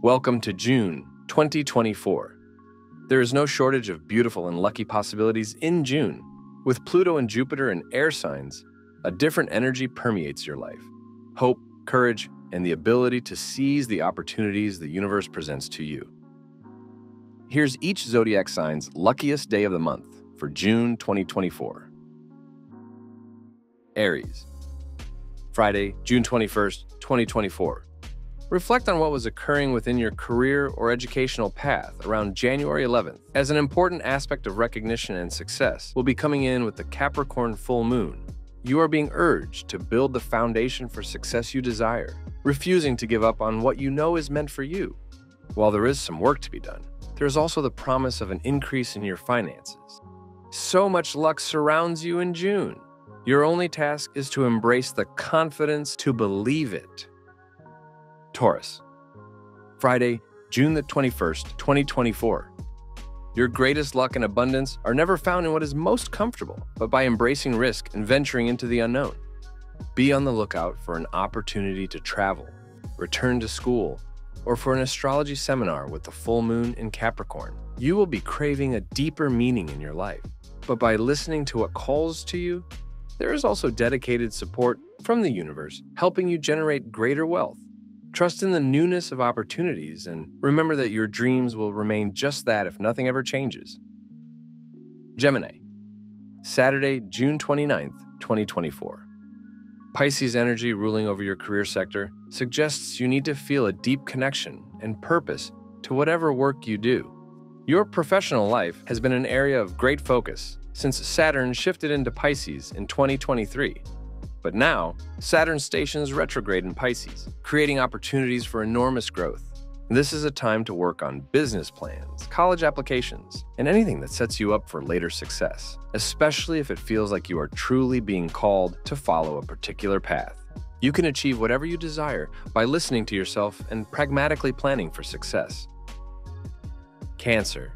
Welcome to June 2024. There is no shortage of beautiful and lucky possibilities in June. With Pluto and Jupiter in air signs, a different energy permeates your life. Hope, courage, and the ability to seize the opportunities the universe presents to you. Here's each zodiac sign's luckiest day of the month for June 2024. Aries. Friday, June 21st, 2024. Reflect on what was occurring within your career or educational path around January 11th, as an important aspect of recognition and success will be coming in with the Capricorn full moon. You are being urged to build the foundation for success you desire, refusing to give up on what you know is meant for you. While there is some work to be done, there is also the promise of an increase in your finances. So much luck surrounds you in June. Your only task is to embrace the confidence to believe it. Taurus. Friday, June the 21st, 2024. Your greatest luck and abundance are never found in what is most comfortable, but by embracing risk and venturing into the unknown. Be on the lookout for an opportunity to travel, return to school, or for an astrology seminar with the full moon in Capricorn. You will be craving a deeper meaning in your life, but by listening to what calls to you, there is also dedicated support from the universe, helping you generate greater wealth. Trust in the newness of opportunities and remember that your dreams will remain just that if nothing ever changes. Gemini. Saturday, June 29th, 2024. Pisces energy ruling over your career sector suggests you need to feel a deep connection and purpose to whatever work you do. Your professional life has been an area of great focus since Saturn shifted into Pisces in 2023. But now, Saturn stations retrograde in Pisces, creating opportunities for enormous growth. This is a time to work on business plans, college applications, and anything that sets you up for later success, especially if it feels like you are truly being called to follow a particular path. You can achieve whatever you desire by listening to yourself and pragmatically planning for success. Cancer.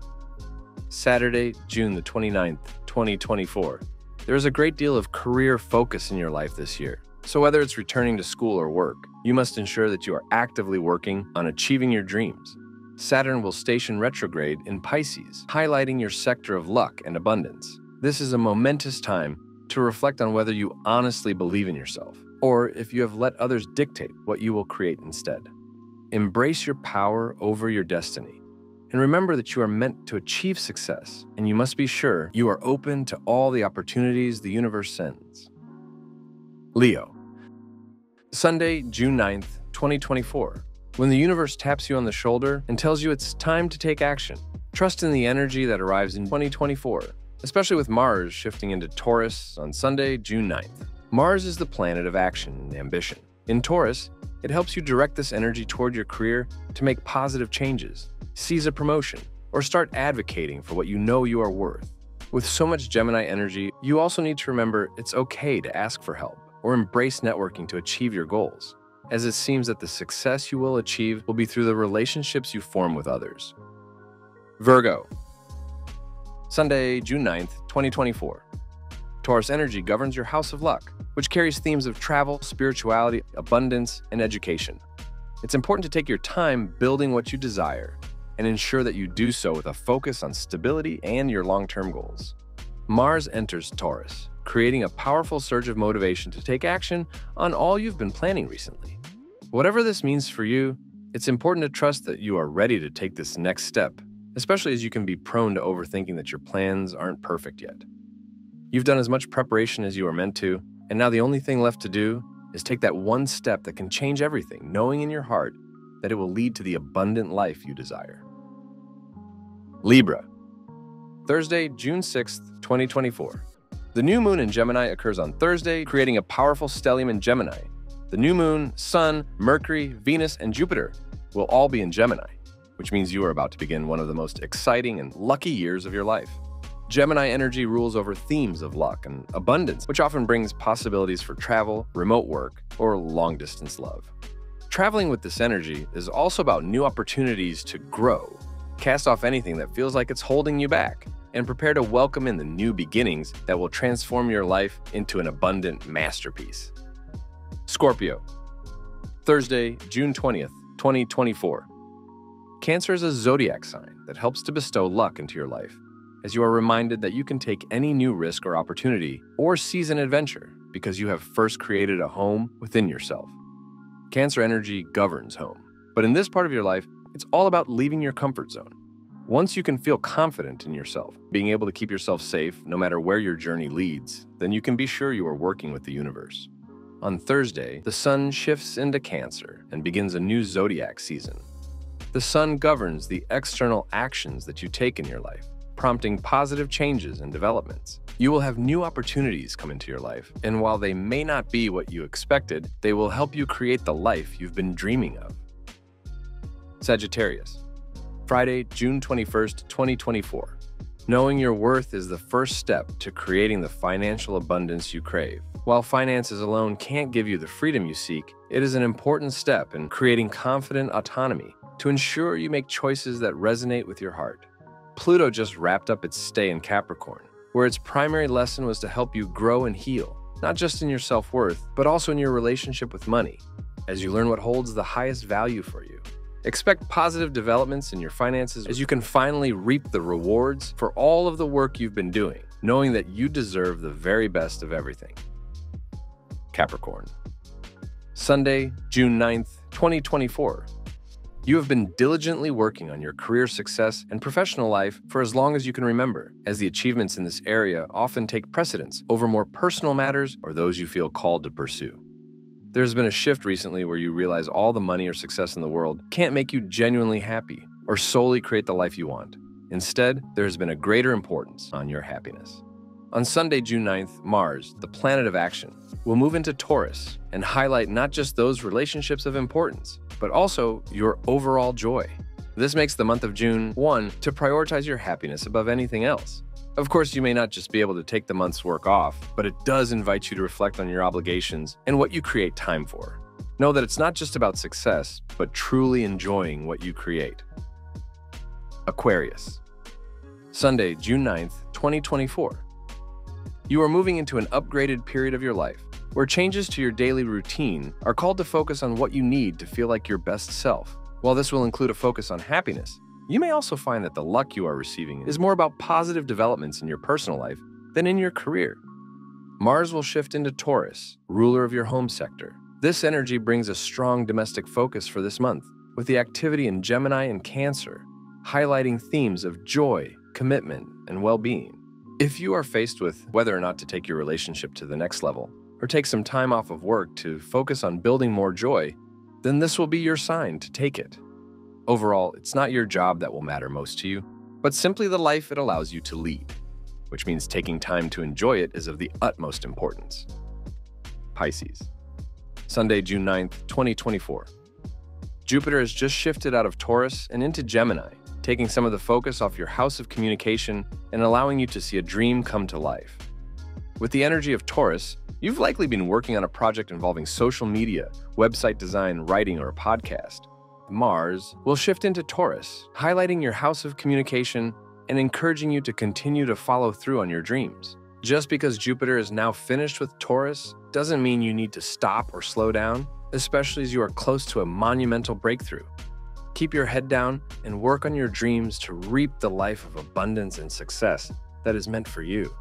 Saturday, June the 29th, 2024. There is a great deal of career focus in your life this year, so whether it's returning to school or work, you must ensure that you are actively working on achieving your dreams. Saturn will station retrograde in Pisces, highlighting your sector of luck and abundance. This is a momentous time to reflect on whether you honestly believe in yourself, or if you have let others dictate what you will create instead. Embrace your power over your destiny. And remember that you are meant to achieve success, and you must be sure you are open to all the opportunities the universe sends. Leo. Sunday, June 9th, 2024. When the universe taps you on the shoulder and tells you it's time to take action, trust in the energy that arrives in 2024, especially with Mars shifting into Taurus on Sunday, June 9th. Mars is the planet of action and ambition. In Taurus, it helps you direct this energy toward your career to make positive changes, seize a promotion, or start advocating for what you know you are worth. With so much Gemini energy, you also need to remember it's okay to ask for help or embrace networking to achieve your goals, as it seems that the success you will achieve will be through the relationships you form with others. Virgo. Sunday, June 9th, 2024. Taurus energy governs your house of luck, which carries themes of travel, spirituality, abundance, and education. It's important to take your time building what you desire and ensure that you do so with a focus on stability and your long-term goals. Mars enters Taurus, creating a powerful surge of motivation to take action on all you've been planning recently. Whatever this means for you, it's important to trust that you are ready to take this next step, especially as you can be prone to overthinking that your plans aren't perfect yet. You've done as much preparation as you are meant to, and now the only thing left to do is take that one step that can change everything, knowing in your heart that it will lead to the abundant life you desire. Libra. Thursday, June 6th, 2024. The new moon in Gemini occurs on Thursday, creating a powerful stellium in Gemini. The new moon, Sun, Mercury, Venus, and Jupiter will all be in Gemini, which means you are about to begin one of the most exciting and lucky years of your life. Gemini energy rules over themes of luck and abundance, which often brings possibilities for travel, remote work, or long-distance love. Traveling with this energy is also about new opportunities to grow. Cast off anything that feels like it's holding you back and prepare to welcome in the new beginnings that will transform your life into an abundant masterpiece. Scorpio. Thursday, June 20th, 2024. Cancer is a zodiac sign that helps to bestow luck into your life, as you are reminded that you can take any new risk or opportunity or seize an adventure because you have first created a home within yourself. Cancer energy governs home, but in this part of your life, it's all about leaving your comfort zone. Once you can feel confident in yourself, being able to keep yourself safe no matter where your journey leads, then you can be sure you are working with the universe. On Thursday, the sun shifts into Cancer and begins a new zodiac season. The sun governs the external actions that you take in your life, prompting positive changes and developments. You will have new opportunities come into your life, and while they may not be what you expected, they will help you create the life you've been dreaming of. Sagittarius, Friday, June 21st, 2024. Knowing your worth is the first step to creating the financial abundance you crave. While finances alone can't give you the freedom you seek, it is an important step in creating confident autonomy to ensure you make choices that resonate with your heart. Pluto just wrapped up its stay in Capricorn, where its primary lesson was to help you grow and heal, not just in your self-worth, but also in your relationship with money, as you learn what holds the highest value for you. Expect positive developments in your finances as you can finally reap the rewards for all of the work you've been doing, knowing that you deserve the very best of everything. Capricorn, Sunday, June 9th, 2024. You have been diligently working on your career success and professional life for as long as you can remember, as the achievements in this area often take precedence over more personal matters or those you feel called to pursue. There has been a shift recently where you realize all the money or success in the world can't make you genuinely happy or solely create the life you want. Instead, there has been a greater importance on your happiness. On Sunday, June 9th, Mars, the planet of action, will move into Taurus and highlight not just those relationships of importance, but also your overall joy. This makes the month of June one to prioritize your happiness above anything else. Of course, you may not just be able to take the month's work off, but it does invite you to reflect on your obligations and what you create time for. Know that it's not just about success, but truly enjoying what you create. Aquarius, Sunday, June 9th, 2024. You are moving into an upgraded period of your life, where changes to your daily routine are called to focus on what you need to feel like your best self. While this will include a focus on happiness, you may also find that the luck you are receiving is more about positive developments in your personal life than in your career. Mars will shift into Taurus, ruler of your home sector. This energy brings a strong domestic focus for this month, with the activity in Gemini and Cancer, highlighting themes of joy, commitment, and well-being. If you are faced with whether or not to take your relationship to the next level, or take some time off of work to focus on building more joy, then this will be your sign to take it. Overall, it's not your job that will matter most to you, but simply the life it allows you to lead, which means taking time to enjoy it is of the utmost importance. Pisces, Sunday, June 9th, 2024. Jupiter has just shifted out of Taurus and into Gemini, taking some of the focus off your house of communication and allowing you to see a dream come to life. With the energy of Taurus, you've likely been working on a project involving social media, website design, writing, or a podcast. Mars will shift into Taurus, highlighting your house of communication and encouraging you to continue to follow through on your dreams. Just because Jupiter is now finished with Taurus doesn't mean you need to stop or slow down, especially as you are close to a monumental breakthrough. Keep your head down and work on your dreams to reap the life of abundance and success that is meant for you.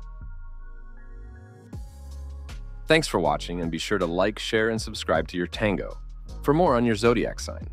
Thanks for watching, and be sure to like, share, and subscribe to Your Tango for more on your zodiac sign.